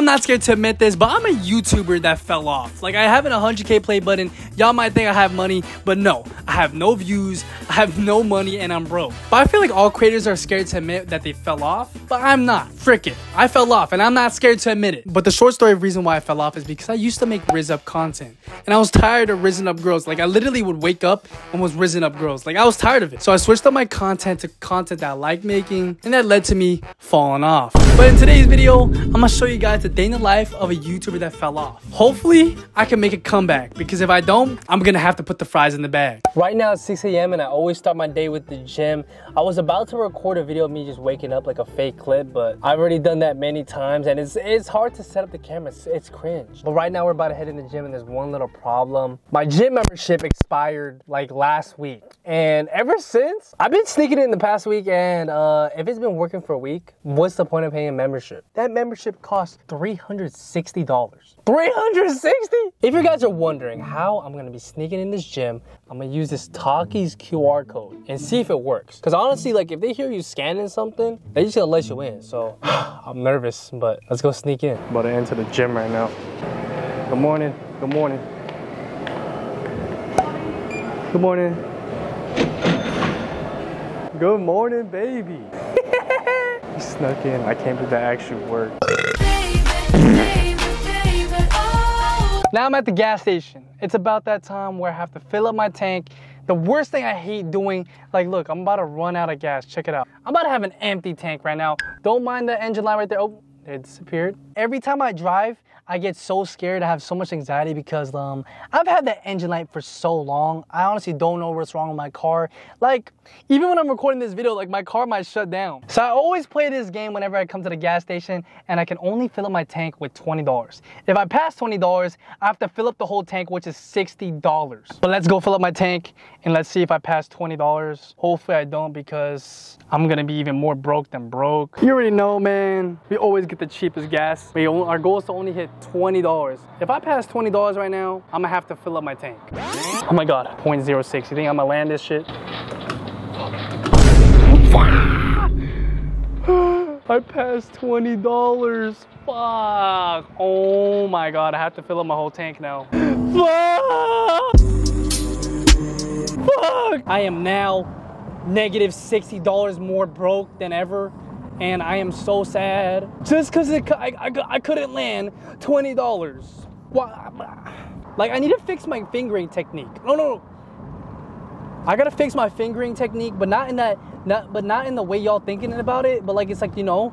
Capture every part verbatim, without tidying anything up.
I'm not scared to admit this, but I'm a YouTuber that fell off. Like, I have an one hundred K play button. Y'all might think I have money, but no, I have no views, I have no money, and I'm broke. But I feel like all creators are scared to admit that they fell off, but I'm not. Frick it, I fell off, and I'm not scared to admit it. But the short story of reason why I fell off is because I used to make Rizz Up content, and I was tired of Risen Up Girls. Like, I literally would wake up and was Risen Up Girls. Like, I was tired of it. So I switched up my content to content that I like making, and that led to me falling off. But in today's video, I'm gonna show you guys the day in the life of a YouTuber that fell off. Hopefully, I can make a comeback, because if I don't, I'm gonna have to put the fries in the bag. Right now it's six A M and I always start my day with the gym. I was about to record a video of me just waking up, like a fake clip, but I've already done that many times, and it's, it's hard to set up the camera. It's, it's cringe. But right now we're about to head in the gym, and there's one little problem. My gym membership expired like last week, and ever since, I've been sneaking in the past week, and uh, if it's been working for a week, what's the point of paying a membership? That membership costs three hundred sixty dollars. three hundred sixty dollars? If you guys are wondering how I'm gonna be sneaking in this gym, I'm gonna use this Talkies Q R code and see if it works. Because honestly, like, if they hear you scanning something, they just gonna let you in. So I'm nervous, but let's go sneak in. About to enter the gym right now. Good morning. Good morning. Good morning. Good morning, baby. You snuck in. I can't believe that actually worked. Now I'm at the gas station. It's about that time where I have to fill up my tank. The worst thing I hate doing, like, look, I'm about to run out of gas. Check it out. I'm about to have an empty tank right now. Don't mind the engine light right there. Oh, it disappeared. Every time I drive, I get so scared. I have so much anxiety because um, I've had that engine light for so long. I honestly don't know what's wrong with my car. Like, even when I'm recording this video, like, my car might shut down. So I always play this game whenever I come to the gas station, and I can only fill up my tank with twenty dollars. If I pass twenty dollars, I have to fill up the whole tank, which is sixty dollars. But let's go fill up my tank, and let's see if I pass twenty dollars. Hopefully I don't, because I'm gonna be even more broke than broke. You already know, man. We always get the cheapest gas. We, our goal is to only hit twenty dollars. If I pass twenty dollars right now, I'm gonna have to fill up my tank. Oh my god, point zero six. You think I'm gonna land this shit? I passed twenty dollars. Fuck. Oh my god, I have to fill up my whole tank now. Fuck. Fuck. I am now negative sixty dollars more broke than ever. And I am so sad. Just because I, I, I couldn't land twenty dollars. Why? Like, I need to fix my fingering technique. No, no, no. I gotta fix my fingering technique, but not in that, not, but not in the way y'all thinking about it. But like, it's like, you know.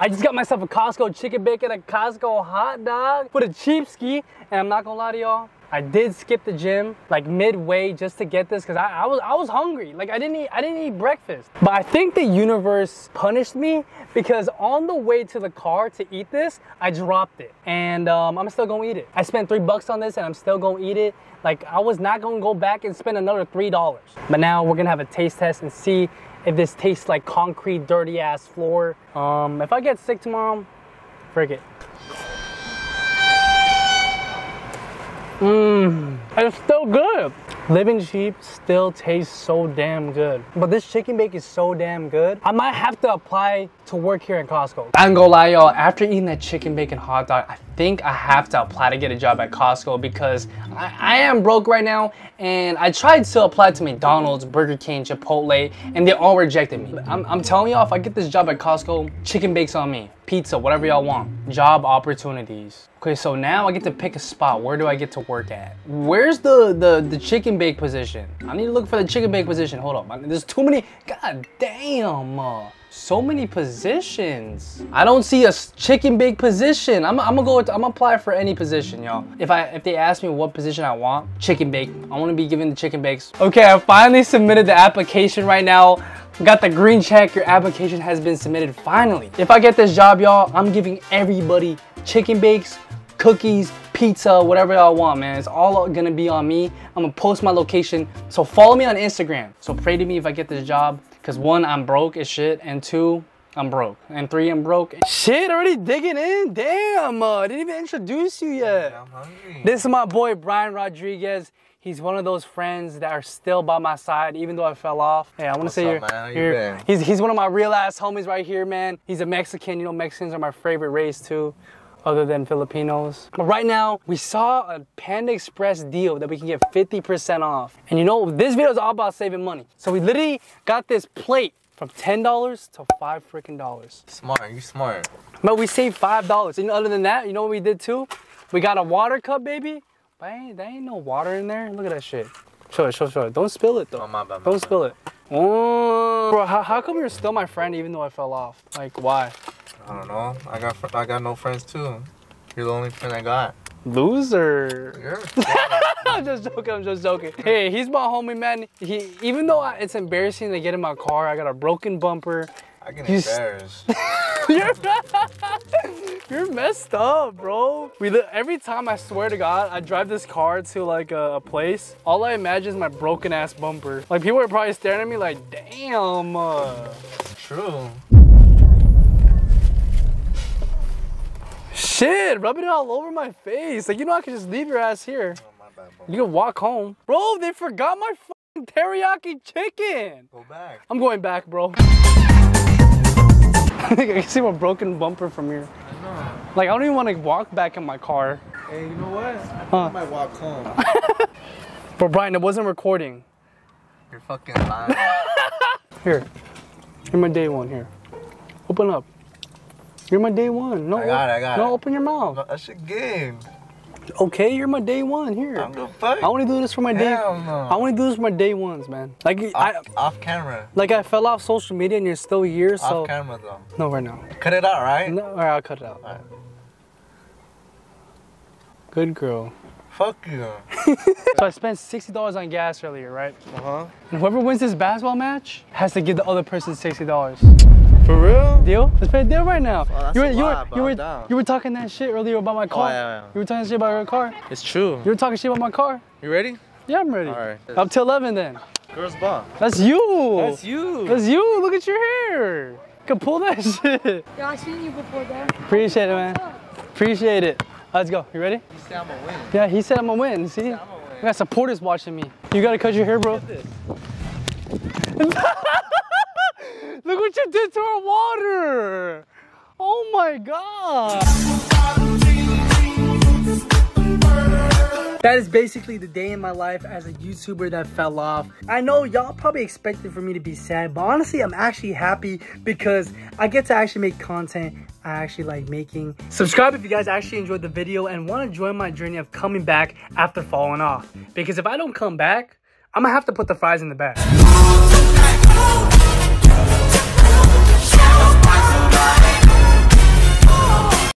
I just got myself a Costco chicken bacon, a Costco hot dog for the cheap ski. And I'm not gonna lie to y'all, I did skip the gym like midway just to get this, because I, I was I was hungry. Like, I didn't eat I didn't eat breakfast. But I think the universe punished me, because on the way to the car to eat this, I dropped it, and um, I'm still gonna eat it. I spent three bucks on this, and I'm still gonna eat it. Like, I was not gonna go back and spend another three dollars. But now we're gonna have a taste test and see if this tastes like concrete, dirty ass floor. Um, if I get sick tomorrow, frick it. Mmm, it's still good. Living cheap still tastes so damn good. But this chicken bake is so damn good, I might have to apply to work here in Costco. I'm gonna lie, y'all, after eating that chicken bacon hot dog, I think I have to apply to get a job at Costco, because I, I am broke right now, and I tried to apply to McDonald's, Burger King, Chipotle, and they all rejected me. I'm, I'm telling y'all, if I get this job at Costco, chicken bakes on me. Pizza, whatever y'all want. Job opportunities. Okay, so now I get to pick a spot. Where do I get to work at? Where's the, the, the chicken bake position? I need to look for the chicken bake position. Hold up, there's too many. God damn. Uh, so many positions. I don't see a chicken bake position. I'm, I'm gonna go with, I'm gonna apply for any position, y'all. If I, if they ask me what position I want, chicken bake. I wanna be given the chicken bakes. Okay, I finally submitted the application right now. Got the green check, your application has been submitted finally. If I get this job, y'all, I'm giving everybody chicken bakes, cookies, pizza, whatever y'all want, man. It's all gonna be on me. I'm gonna post my location, so follow me on Instagram. So pray to me if I get this job, because one, I'm broke as shit, and two, I'm broke, and three, I'm broke. Shit, already digging in? Damn, uh, didn't even introduce you yet. I'm hungry. This is my boy, Brian Rodriguez. He's one of those friends that are still by my side, even though I fell off. Hey, I want to say up, you're, you you're he's, he's one of my real ass homies right here, man. He's a Mexican. You know, Mexicans are my favorite race too, other than Filipinos. But right now, we saw a Panda Express deal that we can get fifty percent off. And you know, this video is all about saving money. So we literally got this plate from ten dollars to five freaking dollars. Smart, you smart. But we saved five dollars. And other than that, you know what we did too? We got a water cup, baby. But ain't, there ain't no water in there. Look at that shit. Show it, show it, show it. Don't spill it, though. Oh, my bad, my Don't bad. spill it. Oh. Bro, how, how come you're still my friend even though I fell off? Like, why? I don't know. I got I got no friends, too. You're the only friend I got. Loser. I'm just joking. I'm just joking. Hey, he's my homie, man. He, even though I, it's embarrassing to get in my car, I got a broken bumper. I get embarrassed. You're, you're messed up, bro. We Every time, I swear to God, I drive this car to like a, a place, all I imagine is my broken ass bumper. Like, people are probably staring at me like, damn. Uh. True. Shit, rubbing it all over my face. Like, you know, I could just leave your ass here. Oh, my bad, bro. You can walk home. Bro, they forgot my fucking teriyaki chicken. Go back. I'm going back, bro. I think I can see my broken bumper from here. I know. Like, I don't even want to walk back in my car. Hey, you know what? I think huh? I might walk home. But Brian, it wasn't recording. You're fucking lying. Here. You're my day one here. Open up. You're my day one. No, I got it, I got no, it. No, open your mouth. No, that's your game. Okay, you're my day one here. I'm gonna fight. I want to do this for my Hell day. No. I want to do this for my day ones, man. Like off, I off camera. Like I fell off social media and you're still here. So off camera though. No, right now. Cut it out, right? No, all right, I'll cut it out. All right. Good girl. Fuck you. So I spent sixty dollars on gas earlier, right? Uh huh. And whoever wins this basketball match has to give the other person sixty dollars. For real? Deal? Let's play a deal right now. Oh, you, were, you, lot, were, you, were, you were talking that shit earlier about my car. Oh, yeah, yeah. You were talking shit about your car. It's true. You were talking shit about my car. You ready? Yeah, I'm ready. All right. Up till eleven then. Girls ball. That's you. That's you. That's you. Look at your hair. You can pull that shit. Yeah, I've seen you before, though. Appreciate it, man. Appreciate it. Let's go. You ready? He said I'm going to win. Yeah, he said I'm going to win. See? Win. We got supporters watching me. You got to cut your hair, bro. Look at this. Look what you did to our water! Oh my god! That is basically the day in my life as a YouTuber that fell off. I know y'all probably expected for me to be sad, but honestly, I'm actually happy because I get to actually make content I actually like making. Subscribe if you guys actually enjoyed the video and want to join my journey of coming back after falling off. Because if I don't come back, I'm gonna have to put the fries in the bag.